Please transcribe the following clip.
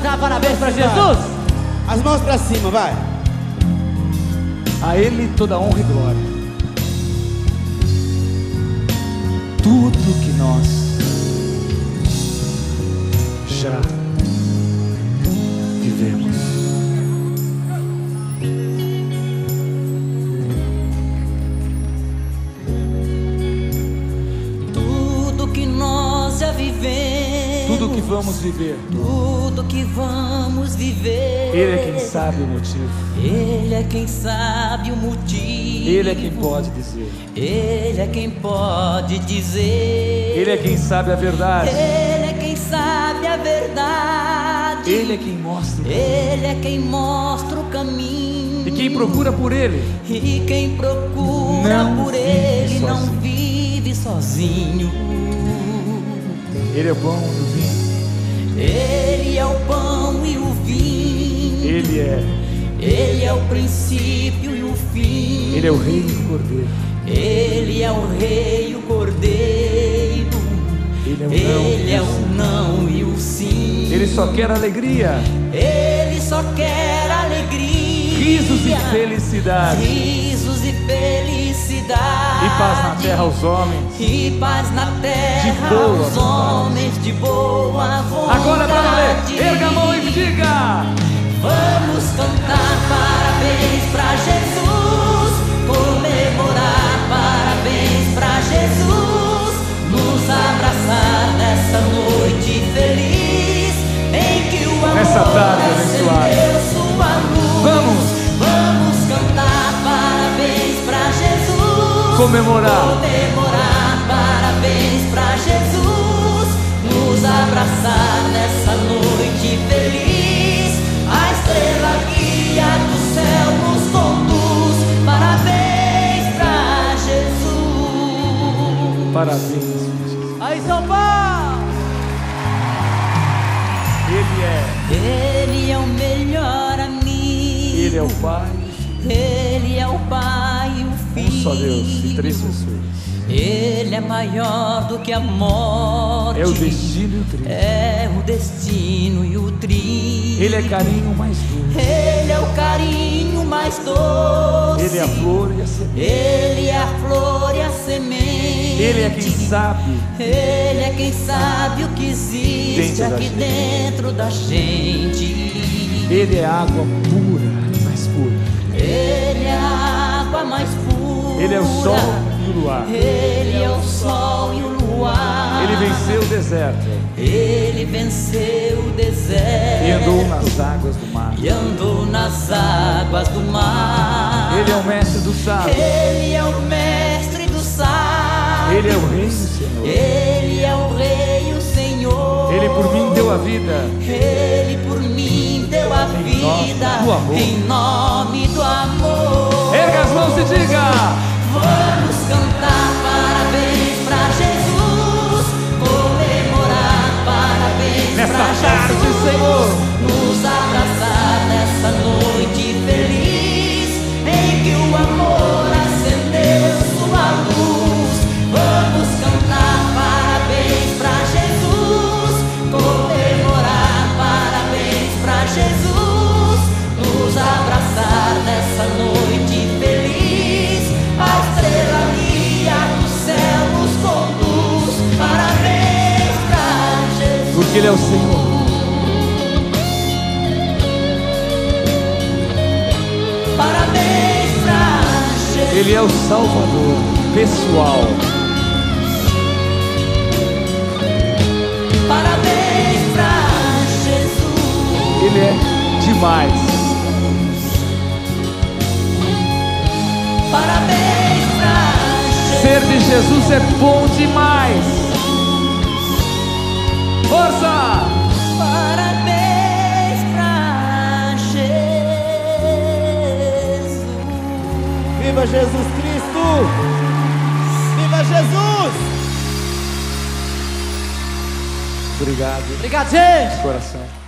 cantar parabéns pra Jesus? As mãos pra cima, vai. A Ele toda honra e glória. Tudo que nós já vivemos, tudo que nós já vivemos, tudo que vamos viver, tudo que vamos viver. Ele é quem sabe o motivo. Ele é quem sabe o motivo. Ele é quem pode dizer. Ele é quem pode dizer. Ele é quem sabe a verdade. Ele é quem sabe a verdade. Ele é quem mostra. Ele é quem mostra o caminho. E quem procura por Ele. E quem procura por Ele não vive sozinho. Ele é o pão e o vinho. Ele é o pão e o vinho. Ele é. Ele é o princípio e o fim. Ele é o Rei e o Cordeiro. Ele é o Rei e o Cordeiro. Ele é o não e o sim. Ele só quer alegria. Ele só quer alegria. Risos e felicidade. Risos e felicidade. E paz na terra aos homens. E paz na terra aos homens de boa vontade. Agora pra valer, erga a mão e diga: vamos cantar parabéns pra Jesus, comemorar parabéns pra Jesus, nos abraçar nessa noite feliz em que o amor nessa tarde abençoada. Comemorar parabéns pra Jesus, nos abraçar nessa noite feliz. A estrela guia do céu nos conduz. Parabéns pra Jesus. Parabéns. Aí, São Paulo. Ele é o melhor amigo. Ele é o Pai. Ele é o Pai e o Filho. Um só Deus e três pessoas. Ele é maior do que a morte. É o destino e o trigo. É o destino e o trigo. Ele é carinho mais doce. Ele é o carinho mais doce. Ele é a flor e a semente. Ele é a flor e a semente. Ele é quem sabe. Ele é quem sabe o que existe dentro aqui dentro da gente. Ele é água pura, mais pura. Ele é a água mais pura. Ele é o sol e o luar. Ele é o sol e o luar. Ele venceu o deserto. Ele venceu o deserto. E andou nas águas do mar. E andou nas águas do mar. Ele é o mestre do sábio. Ele é o mestre do sábio. Ele é o rei e o Senhor. Ele é o rei e o Senhor. Ele por mim deu a vida. Ele por mim deu a vida. Em nome do amor. Erga as mãos e diga: vamos cantar parabéns pra Jesus, comemorar parabéns nessa pra tarde, Jesus, Senhor, nos abraçar nessa noite feliz em que o amor acendeu sua luz. Vamos cantar parabéns pra Jesus, comemorar parabéns pra Jesus, nos abraçar nessa noite feliz. A estrela guia do céu nos conduz. Parabéns pra Jesus, porque Ele é o Senhor. Parabéns pra Jesus, Ele é o Salvador pessoal. Parabéns pra Jesus, Ele é demais. Parabéns pra Jesus. Ser de Jesus é bom demais. Força! Parabéns pra Jesus. Viva Jesus Cristo! Viva Jesus! Obrigado. Obrigado, gente. De coração.